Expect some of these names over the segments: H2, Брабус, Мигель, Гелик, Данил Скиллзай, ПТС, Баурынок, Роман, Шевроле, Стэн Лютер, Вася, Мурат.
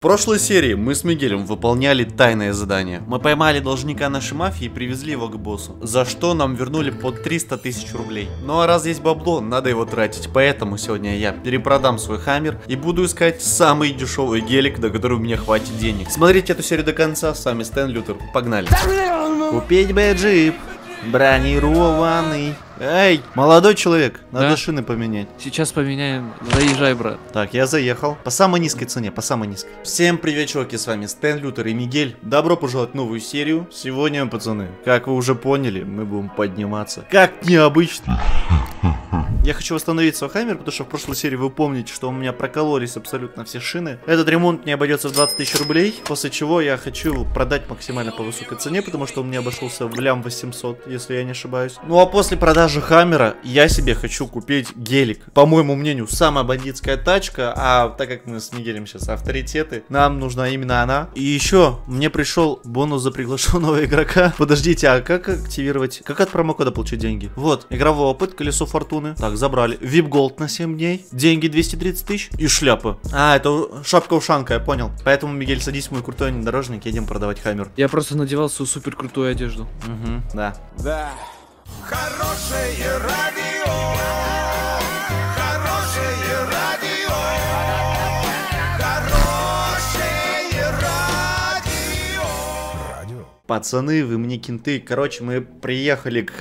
В прошлой серии мы с Мигелем выполняли тайное задание. Мы поймали должника нашей мафии и привезли его к боссу, за что нам вернули по 300 тысяч рублей. Ну а раз есть бабло, надо его тратить, поэтому сегодня я перепродам свой хаммер и буду искать самый дешевый гелик, до которого мне хватит денег. Смотрите эту серию до конца, с вами Стэн Лютер, погнали. Купить бы джип, бронированный. Эй, молодой человек, надо шины поменять. Сейчас поменяем, заезжай, брат. Так, я заехал, по самой низкой цене, по самой низкой. Всем привет, чуваки, с вами Стэн Лютер и Мигель. Добро пожаловать в новую серию. Сегодня, пацаны, как вы уже поняли, мы будем подниматься, как необычно. Я хочу восстановить свой хаммер, потому что в прошлой серии вы помните, что у меня прокололись абсолютно все шины. Этот ремонт мне обойдется в 20 тысяч рублей, после чего я хочу его продать максимально по высокой цене, потому что он мне обошелся в лям 800, если я не ошибаюсь. Ну а после продажи хаммера я себе хочу купить гелик. По моему мнению, самая бандитская тачка, а так как мы с Мигелем сейчас авторитеты, нам нужна именно она. И еще мне пришел бонус за приглашенного игрока. Подождите, а как активировать, как от промокода получить деньги? Вот, игровой опыт, колесо фортуны. Так, забрали. VIP-голд на 7 дней. Деньги 230 тысяч. И шляпа. А, это шапка-ушанка, я понял. Поэтому, Мигель, садись, мой крутой внедорожник, едем продавать хаммер. Я просто надевал свою супер крутую одежду. Угу, да. Да. Хорошее радио. Хорошее радио. Хорошее радио. Радио. Пацаны, вы мне кенты. Короче, мы приехали к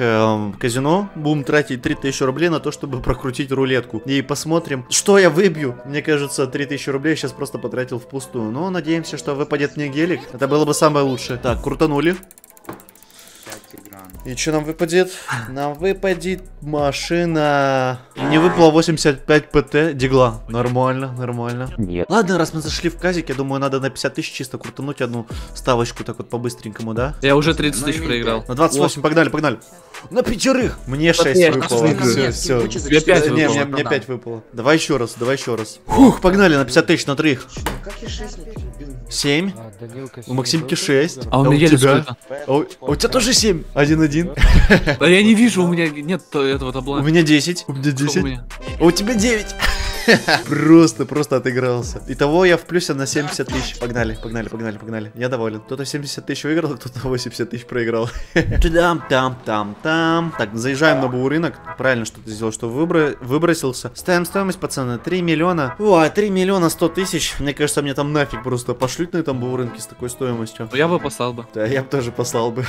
казино. Будем тратить 3000 рублей на то, чтобы прокрутить рулетку. И посмотрим, что я выбью. Мне кажется, 3000 рублей я сейчас просто потратил впустую. Но надеемся, что выпадет мне гелик. Это было бы самое лучшее. Так, крутанули. И что нам выпадет? Нам выпадет машина. Не выпало 85 ПТ дигла. Нормально, нормально. Нет. Ладно, раз мы зашли в казик, я думаю, надо на 50 тысяч чисто крутануть одну ставочку так вот по-быстренькому, да? Я уже 30 тысяч проиграл. На 28, погнали, погнали. На 5. Мне 6 выпало. Все, мне 5 выпало. Мне 5 выпало. Давай еще раз, давай еще раз. Фух, погнали на 50 тысяч, на 3. Как я 6 не перебил? 7. У Максимки 6. А у Мигеля сколько? У тебя тоже 7. 1-1. Да я не вижу, у меня нет этого табла. У меня 10. У меня 10. А у тебя 9. Просто отыгрался. Итого я в плюсе на 70 тысяч. Погнали, погнали, погнали, погнали. Я доволен. Кто-то 70 тысяч выиграл, кто-то 80 тысяч проиграл. Там. Так, заезжаем на Баурынок. Правильно что-то сделал, что выбросился. Ставим стоимость, пацаны, 3 миллиона. О, 3 миллиона 100 тысяч. Мне кажется, мне там нафиг просто пошлют на этом Баурынке с такой стоимостью. Я бы послал бы. Да, я бы тоже послал бы.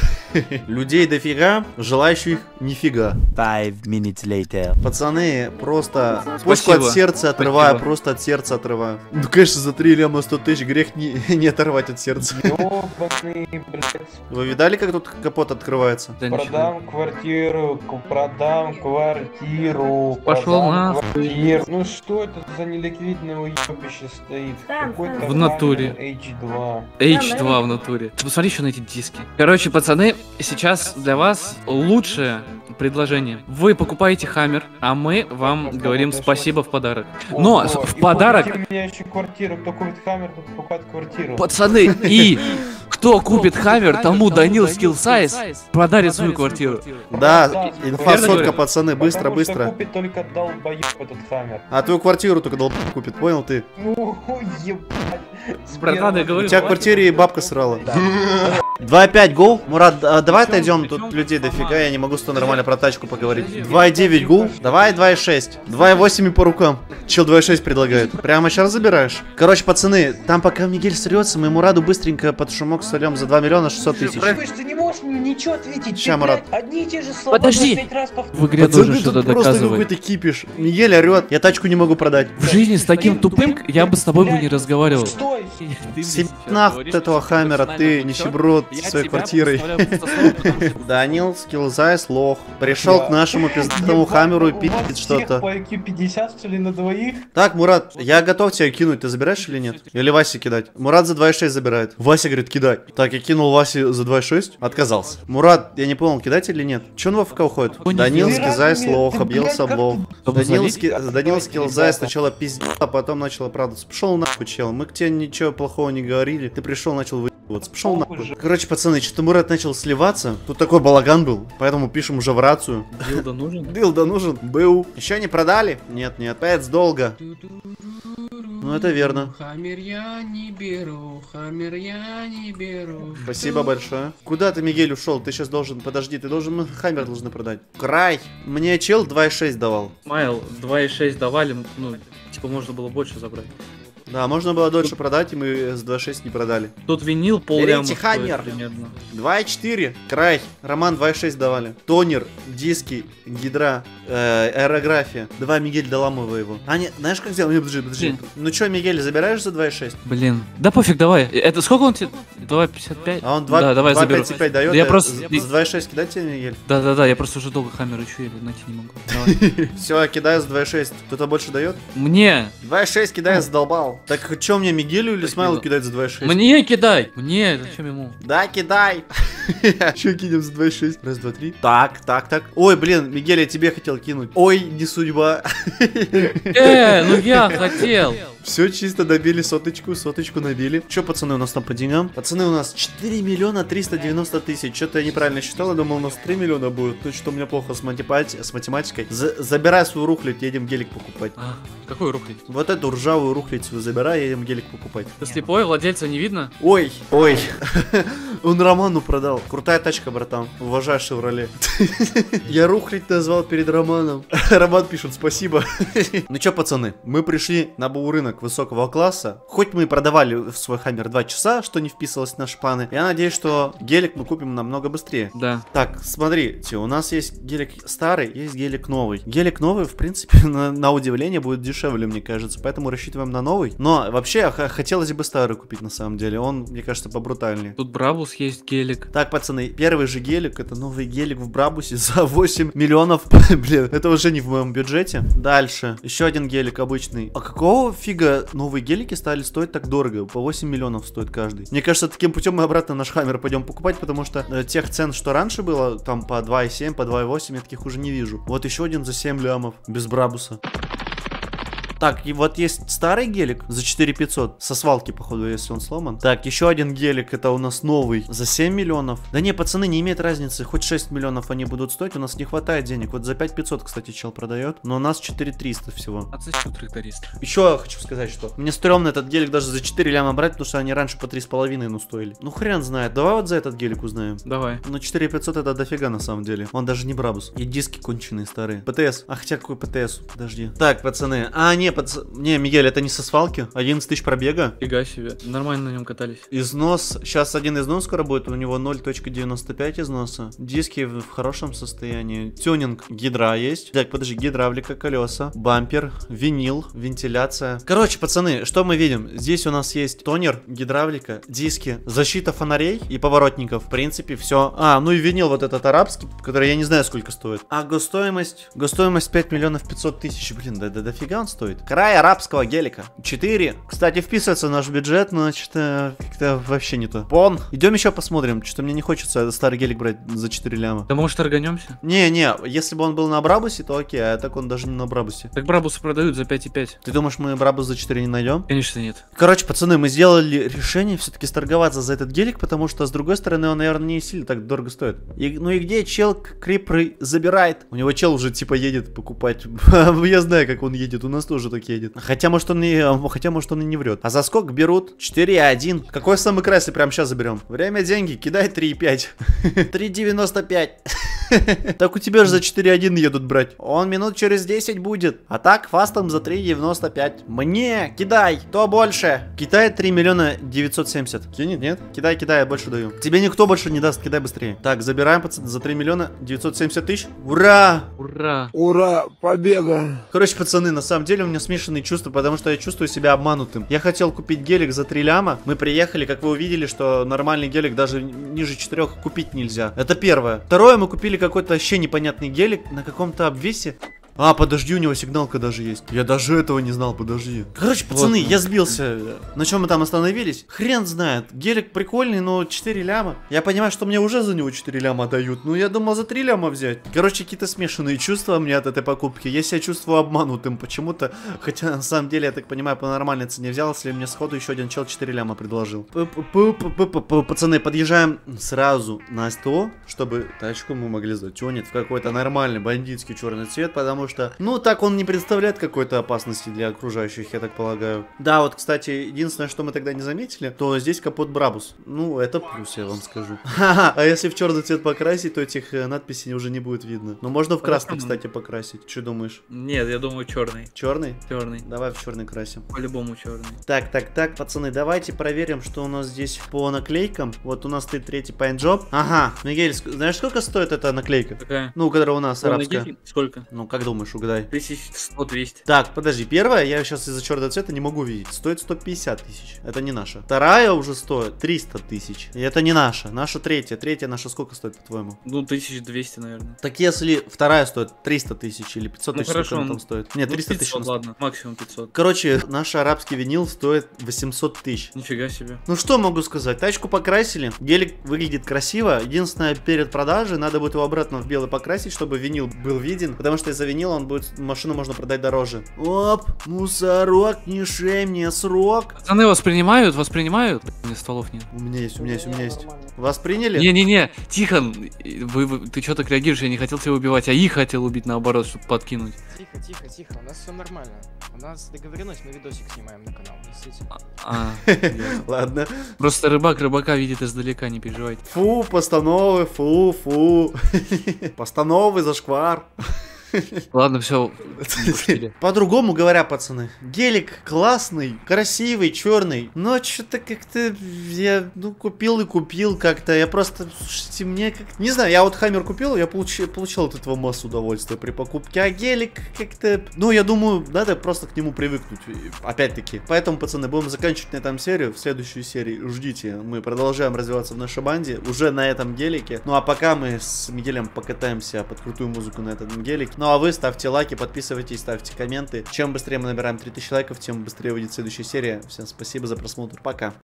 Людей дофига, желающих нифига. 5 minutes later. Пацаны, просто почку от сердца отрываю, просто от сердца отрываю. Ну, конечно, за 3 ляма 100 тысяч грех не оторвать от сердца. Вы видали, как тут капот открывается? Продам квартиру, продам квартиру. Пошел на. Ну что это за неликвидное уебище стоит? В натуре. H2. H2 в натуре. Посмотри еще на эти диски. Короче, пацаны, сейчас для вас лучшее предложение. Вы покупаете хаммер, а мы вам говорим спасибо в подарок. Но в подарок... Меня еще квартиру. Кто купит хаммер, тот покупает квартиру. Пацаны, и кто купит хаммер, тому Данил Скиллзай подарит свою квартиру. Да, инфосотка, пацаны, быстро, быстро. Купит только долбоеб этот хаммер. А твою квартиру только долбоеб купит, понял ты? С братаной говорю. У тебя в квартире бабка срала. 2.5 гол. Мурат, давай отойдем, тут людей дофига, я не могу с тобой нормально про тачку поговорить. 2.9 гол. Давай 2.6. 2.8 и по рукам. Чел 2.6 предлагает. Прямо сейчас забираешь. Короче, пацаны, там пока Мигель срется, мы Мураду быстренько под шумок солем за 2 миллиона 600 тысяч. Ты не можешь ничего ответить. Сейчас, Мурат. Одни и те же слова. Подожди. В игре тоже что-то доказывает. Ты кипишь. Мигель орет. Я тачку не могу продать. В жизни с таким тупым я бы с тобой бы не разговаривал. Стой. Семена от этого хаммера, ты нищеброд. Со своей квартирой. Данил Скиллзай лох. Пришел к нашему пиздатому хаммеру и пиздит что-то. По IQ 50, что ли, на двоих? Так, Мурат, я готов тебя кинуть. Ты забираешь или нет? Или Васе кидать? Мурат за 2.6 забирает. Вася говорит, кидай. Так, я кинул Васе за 2.6. Отказался. Мурат, я не понял, кидать или нет? Че он во ФК уходит? Данил Скиллзай лох. Объелся облох. Данил Скиллзай сначала пиздил, а потом начал оправдываться. Пошел нахуй, чел. Мы к тебе ничего плохого не говорили. Ты пришел, начал вот, пошел нахуй. Короче, пацаны, что-то Мурат начал сливаться. Тут такой балаган был, поэтому пишем уже в рацию. Дилда нужен? Дилда нужен. Был. Еще не продали? Нет, опять долго. Ну, это верно. Хаммер я не беру, хаммер я не беру. Спасибо большое. Куда ты, Мигель, ушел? Ты сейчас должен, подожди, ты должен, хаммер должны продать. Край! Мне чел 2,6 давал. Майл, 2,6 давали, ну, типа можно было больше забрать. Да, можно было дольше продать, и мы с 2.6 не продали. Тут винил полляма стоит примерно. 2.4, край, Роман 2.6 давали. Тонер, диски, гидра, аэрография. Давай, Мигель, доламывай его. А, не, знаешь, как сделал? Подожди. Ну что, Мигель, забираешь за 2.6? Блин, да пофиг, давай. Это сколько он тебе? 2.55? А он 2.55 да, давай, 2.55 дает? Да я просто... С 2.6 кидай тебе, Мигель? Да-да-да, я просто уже долго хаммер ищу, я его найти не могу. Все, кидаю за 2.6. Кто-то больше дает? Мне. 2.6 кидай, задолбал. Так что мне, Мигелю или Смайлу кидать за 2.6? Мне кидай! Мне, зачем ему? Да, кидай! Че кинем за 2.6? Раз, два, три. Так, так, так. Ой, блин, Мигель, я тебе хотел кинуть. Ой, не судьба. Ну я хотел. Все чисто добили соточку набили. Че, пацаны, у нас там по деньгам? Пацаны, у нас 4 миллиона 390 тысяч. Что-то я неправильно считал, я думал, у нас 3 миллиона будет. Ну что, у меня плохо с математикой. Забирай свою рухлядь, едем гелик покупать. А, какую рухлядь? Вот эту ржавую рухлядь забирай, едем гелик покупать. Ты слепой, владельца не видно? Ой, ой. Он Роману продал. Крутая тачка, братан. Уважаю Шевроле. Я рухлядь назвал перед Романом. Роман пишет, спасибо. Ну чё, пацаны, мы пришли на баурынок высокого класса. Хоть мы и продавали в свой хаммер 2 часа, что не вписывалось в наши планы. Я надеюсь, что гелик мы купим намного быстрее. Да. Так, смотрите, у нас есть гелик старый, есть гелик новый. Гелик новый, в принципе, на удивление будет дешевле, мне кажется. Поэтому рассчитываем на новый. Но вообще, хотелось бы старый купить на самом деле. Он, мне кажется, побрутальнее. Тут Брабус есть гелик. Так, пацаны, первый же гелик, это новый гелик в Брабусе за 8 миллионов. Блин, это уже не в моем бюджете. Дальше. Еще один гелик обычный. А какого фига новые гелики стали стоить так дорого? По 8 миллионов стоит каждый. Мне кажется, таким путем мы обратно наш хаммер пойдем покупать, потому что тех цен, что раньше было, там по 2,7, по 2,8, я таких уже не вижу. Вот еще один за 7 лямов, без Брабуса. Так, и вот есть старый гелик за 4500. Со свалки, походу, если он сломан. Так, еще один гелик, это у нас новый за 7 миллионов. Да не, пацаны, не имеет разницы. Хоть 6 миллионов они будут стоить, у нас не хватает денег. Вот за 5500, кстати, чел продает. Но у нас 4300 всего. А зачем 4300? Еще хочу сказать, что мне стрёмно этот гелик даже за 4 ляма брать, потому что они раньше по 3,5 ну стоили. Ну хрен знает, давай вот за этот гелик узнаем. Давай. Но 4500 это дофига на самом деле. Он даже не Брабус. И диски конченые старые. ПТС. А хотя какой ПТС? Подожди. Так, пацаны. А, не. Не, Мигель, это не со свалки. 11 тысяч пробега. Фига себе. Нормально на нем катались. Износ. Сейчас один износ скоро будет. У него 0.95 износа. Диски в хорошем состоянии. Тюнинг. Гидра есть. Так, подожди. Гидравлика, колеса. Бампер. Винил. Вентиляция. Короче, пацаны, что мы видим? Здесь у нас есть тонер, гидравлика, диски, защита фонарей и поворотников. В принципе, все. А, ну и винил вот этот арабский, который я не знаю, сколько стоит. А госстоимость? Госстоимость 5 миллионов 500 тысяч. Блин, да дофига он стоит. Край арабского гелика 4. Кстати, вписывается в наш бюджет, но что-то как-то вообще не то. Пон. Идем еще посмотрим. Что-то мне не хочется старый гелик брать за 4 ляма. Да может органемся? Не, если бы он был на Брабусе, то окей, а так он даже не на Брабусе. Так Брабусы продают за 5,5. Ты думаешь, мы Брабус за 4 не найдем? Конечно нет. Короче, пацаны, мы сделали решение все-таки сторговаться за этот гелик, потому что с другой стороны он, наверное, не сильно так дорого стоит. Ну и где чел крипры забирает? У него чел уже типа едет покупать. Я знаю, как он едет. У нас тоже так едет. Хотя, может, он и не врет. А за сколько берут? 4,1. Какой самый красивый прям сейчас заберем? Время, деньги. Кидай 3,5. 3,95. Так у тебя же за 4,1 едут брать. Он минут через 10 будет. А так, фастом за 3,95. Мне кидай. То больше. Кидай 3 миллиона 970. Кинет, нет? Кидай, я больше даю. Тебе никто больше не даст, кидай быстрее. Так, забираем, пацаны, за 3 миллиона 970 тысяч. Ура! Ура! Ура! Победа! Короче, пацаны, на самом деле у меня смешанные чувства, потому что я чувствую себя обманутым. Я хотел купить гелик за 3 ляма. Мы приехали, как вы увидели, что нормальный гелик даже ниже 4 купить нельзя. Это первое. Второе, мы купили какой-то вообще непонятный гелик на каком-то обвесе. А, подожди, у него сигналка даже есть. Я даже этого не знал, подожди. Короче, пацаны, вот. Я сбился. На чем мы там остановились? Хрен знает. Гелик прикольный, но 4 ляма. Я понимаю, что мне уже за него 4 ляма дают. Ну, я думал за 3 ляма взять. Короче, какие-то смешанные чувства у меня от этой покупки. Я себя чувствую обманутым почему-то. Хотя, на самом деле, я так понимаю, по нормальной цене взял. Если мне сходу еще один чел 4 ляма предложил. Пацаны, подъезжаем сразу на СТО, чтобы тачку мы могли затюнить в какой-то нормальный бандитский черный цвет, потому потому что, ну, так он не представляет какой-то опасности для окружающих, я так полагаю. Да, вот, кстати, единственное, что мы тогда не заметили, то здесь капот Брабус. Ну, это плюс, я вам скажу. А если в черный цвет покрасить, то этих надписей уже не будет видно. Но можно в красный, кстати, покрасить. Что думаешь? Нет, я думаю, черный. Черный? Черный. Давай в черный красим. По-любому черный. Так, пацаны, давайте проверим, что у нас здесь по наклейкам. Вот у нас ты третий пайнджоп. Ага, Мигель, знаешь, сколько стоит эта наклейка? Какая? Ну, которая у нас арабская. Сколько? Ну, как думаешь, угадай. 1100-200. Так, подожди, первая, я сейчас из-за черного цвета не могу видеть. Стоит 150 тысяч. Это не наша. Вторая уже стоит 300 тысяч. И это не наша. Наша третья. Третья наша сколько стоит, по-твоему? Ну, 1200, наверное. Так если вторая стоит 300 тысяч или 500 тысяч, ну, сколько она там стоит? Нет, ну, 300 тысяч. Ладно, максимум 500. Короче, наш арабский винил стоит 800 тысяч. Нифига себе. Ну, что могу сказать? Тачку покрасили. Гелик выглядит красиво. Единственное, перед продажей надо будет его обратно в белый покрасить, чтобы винил был виден. Потому что из-за винила он будет... Машину можно продать дороже. Оп, мусорок, не шей мне срок. Пацаны, воспринимают? У меня стволов нет. У меня есть. Вас приняли? Не-не-не, Тихон, ты что так реагируешь? Я не хотел тебя убивать, а их хотел убить наоборот, чтобы подкинуть. Тихо, у нас все нормально. У нас договоренность, мы видосик снимаем на канал. Ладно. Просто рыбак рыбака видит издалека, не переживайте. Фу, постановы, фу. Постановы за шквар. Ладно, все. По-другому говоря, пацаны, гелик классный, красивый, черный, но что-то как-то я, ну, купил как-то, я просто, слушайте, мне как не знаю, я вот Хаммер купил, я получил от этого массу удовольствия при покупке, а гелик как-то, ну, я думаю, надо просто к нему привыкнуть, опять-таки. Поэтому, пацаны, будем заканчивать на этом серию, в следующей серии ждите, мы продолжаем развиваться в нашей банде, уже на этом гелике, ну, а пока мы с Мигелем покатаемся под крутую музыку на этом гелике. Ну а вы ставьте лайки, подписывайтесь, ставьте комменты. Чем быстрее мы набираем 3000 лайков, тем быстрее выйдет следующая серия. Всем спасибо за просмотр, пока.